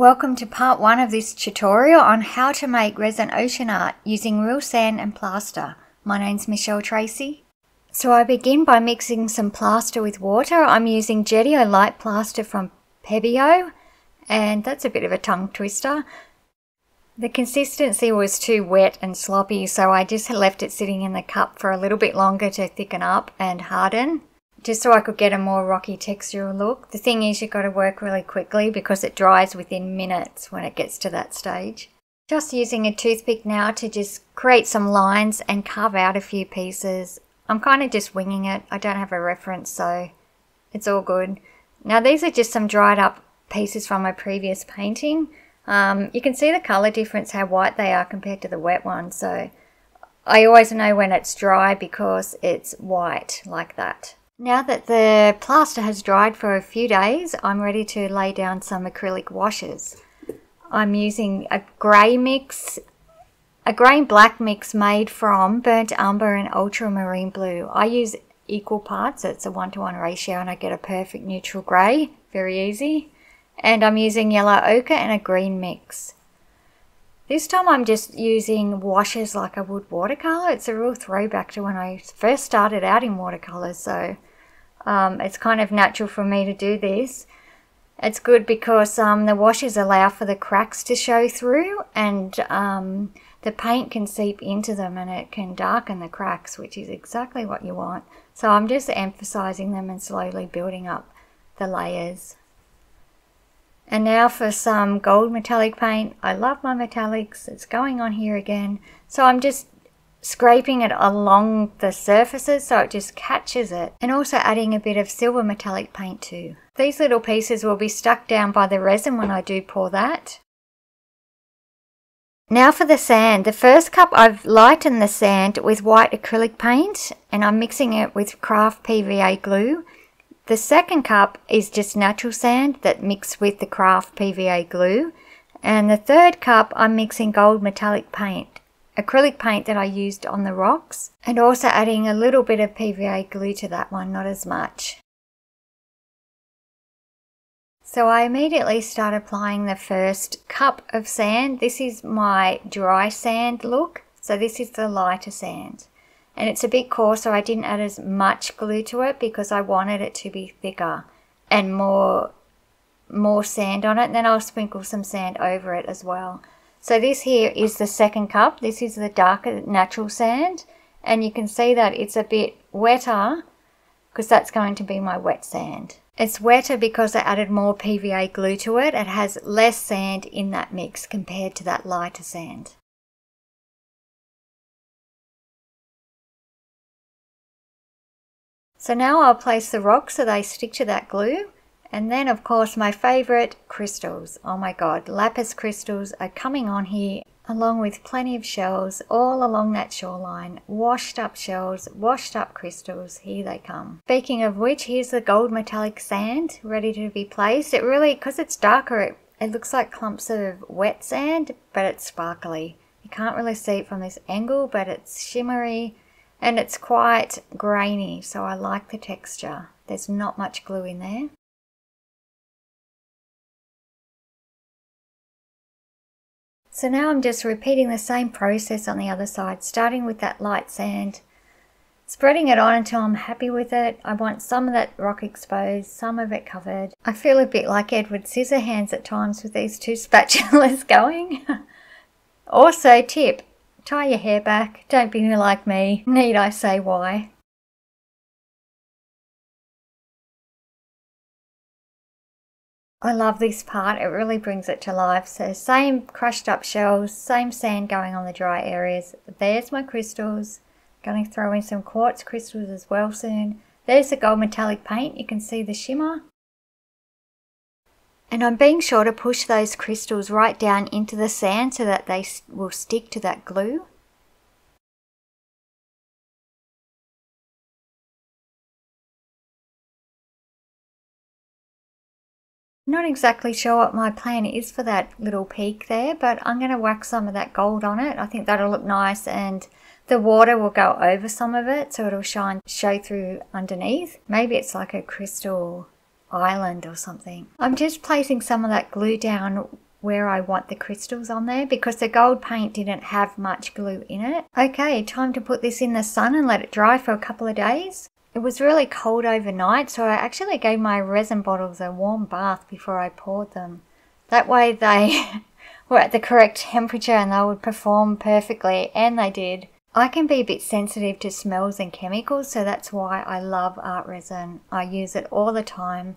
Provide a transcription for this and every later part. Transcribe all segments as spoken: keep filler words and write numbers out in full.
Welcome to part one of this tutorial on how to make resin ocean art using real sand and plaster. My name's Michelle Tracey. So I begin by mixing some plaster with water. I'm using Jettio Light Plaster from Pebeo, and that's a bit of a tongue twister. The consistency was too wet and sloppy, so I just left it sitting in the cup for a little bit longer to thicken up and harden, just so I could get a more rocky textural look. The thing is, you've got to work really quickly because it dries within minutes when it gets to that stage. Just using a toothpick now to just create some lines and carve out a few pieces. I'm kind of just winging it. I don't have a reference, so it's all good. Now these are just some dried up pieces from my previous painting. Um, you can see the colour difference, how white they are compared to the wet one. So I always know when it's dry because it's white like that. Now that the plaster has dried for a few days, I'm ready to lay down some acrylic washes. I'm using a grey mix, a grey and black mix made from Burnt Umber and Ultramarine Blue. I use equal parts, it's a one-to-one ratio, and I get a perfect neutral grey, very easy. And I'm using yellow ochre and a green mix. This time I'm just using washes like I would watercolour. It's a real throwback to when I first started out in watercolour, so Um, it's kind of natural for me to do this. It's good because um, the washes allow for the cracks to show through, and um, the paint can seep into them and it can darken the cracks, which is exactly what you want. So I'm just emphasizing them and slowly building up the layers. And now for some gold metallic paint. I love my metallics. It's going on here again. So I'm just scraping it along the surfaces so it just catches it, and also adding a bit of silver metallic paint too. These little pieces will be stuck down by the resin when I do pour that. Now for the sand. The first cup I've lightened the sand with white acrylic paint, and I'm mixing it with craft P V A glue. The second cup is just natural sand that mixed with the craft P V A glue, and the third cup I'm mixing gold metallic paint, acrylic paint that I used on the rocks, and also adding a little bit of P V A glue to that one, not as much. So I immediately start applying the first cup of sand. This is my dry sand look, so this is the lighter sand, and it's a bit coarser. I didn't add as much glue to it because I wanted it to be thicker and more more sand on it, and then I'll sprinkle some sand over it as well. So this here is the second cup. This is the darker natural sand, and you can see that it's a bit wetter because that's going to be my wet sand. It's wetter because I added more P V A glue to it. It has less sand in that mix compared to that lighter sand. So now I'll place the rocks so they stick to that glue. And then of course my favourite, crystals. Oh my god, lapis crystals are coming on here, along with plenty of shells all along that shoreline. Washed up shells, washed up crystals, here they come. Speaking of which, here's the gold metallic sand ready to be placed. It really, because it's darker, it, it looks like clumps of wet sand, but it's sparkly. You can't really see it from this angle, but it's shimmery and it's quite grainy, so I like the texture. There's not much glue in there. So now I'm just repeating the same process on the other side, starting with that light sand, spreading it on until I'm happy with it. I want some of that rock exposed, some of it covered. I feel a bit like Edward Scissorhands at times with these two spatulas going. Also, tip, tie your hair back. Don't be like me. Need I say why? I love this part, it really brings it to life. So same crushed up shells, same sand going on the dry areas. There's my crystals. Going to throw in some quartz crystals as well soon. There's the gold metallic paint, you can see the shimmer. And I'm being sure to push those crystals right down into the sand so that they will stick to that glue. Not exactly sure what my plan is for that little peak there, but I'm going to whack some of that gold on it. I think that'll look nice, and the water will go over some of it so it'll shine, show through underneath. Maybe it's like a crystal island or something. I'm just placing some of that glue down where I want the crystals on there because the gold paint didn't have much glue in it. Okay, time to put this in the sun and let it dry for a couple of days. It was really cold overnight, so I actually gave my resin bottles a warm bath before I poured them. That way they were at the correct temperature and they would perform perfectly, and they did. I can be a bit sensitive to smells and chemicals, so that's why I love art resin. I use it all the time.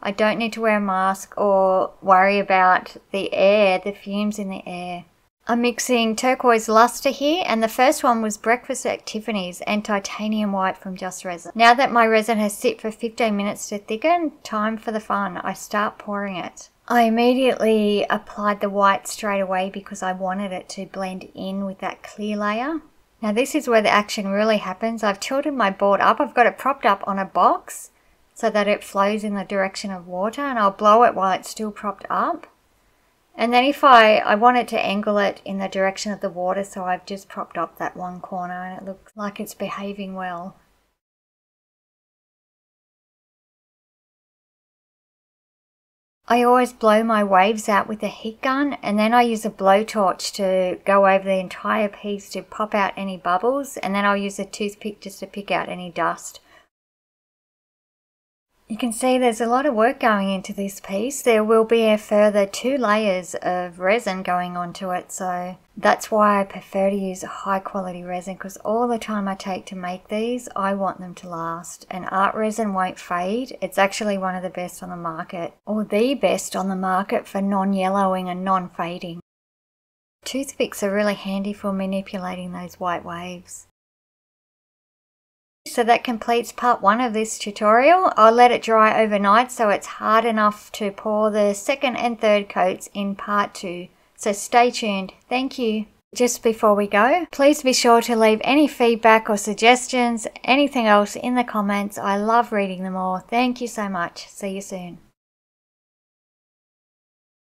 I don't need to wear a mask or worry about the air, the fumes in the air. I'm mixing Turquoise Lustre here, and the first one was Breakfast at Tiffany's and Titanium White from Just Resin. Now that my resin has sit for fifteen minutes to thicken, time for the fun. I start pouring it. I immediately applied the white straight away because I wanted it to blend in with that clear layer. Now this is where the action really happens. I've tilted my board up. I've got it propped up on a box so that it flows in the direction of water, and I'll blow it while it's still propped up. And then if I, I wanted to angle it in the direction of the water, so I've just propped up that one corner and it looks like it's behaving well. I always blow my waves out with a heat gun, and then I use a blowtorch to go over the entire piece to pop out any bubbles, and then I'll use a toothpick just to pick out any dust. You can see there's a lot of work going into this piece. There will be a further two layers of resin going onto it, so that's why I prefer to use high quality resin, because all the time I take to make these, I want them to last, and art resin won't fade. It's actually one of the best on the market, or the best on the market for non-yellowing and non-fading. Toothpicks are really handy for manipulating those white waves. So that completes part one of this tutorial. I'll let it dry overnight so it's hard enough to pour the second and third coats in part two. So stay tuned. Thank you. Just before we go, please be sure to leave any feedback or suggestions, anything else in the comments. I love reading them all. Thank you so much. See you soon.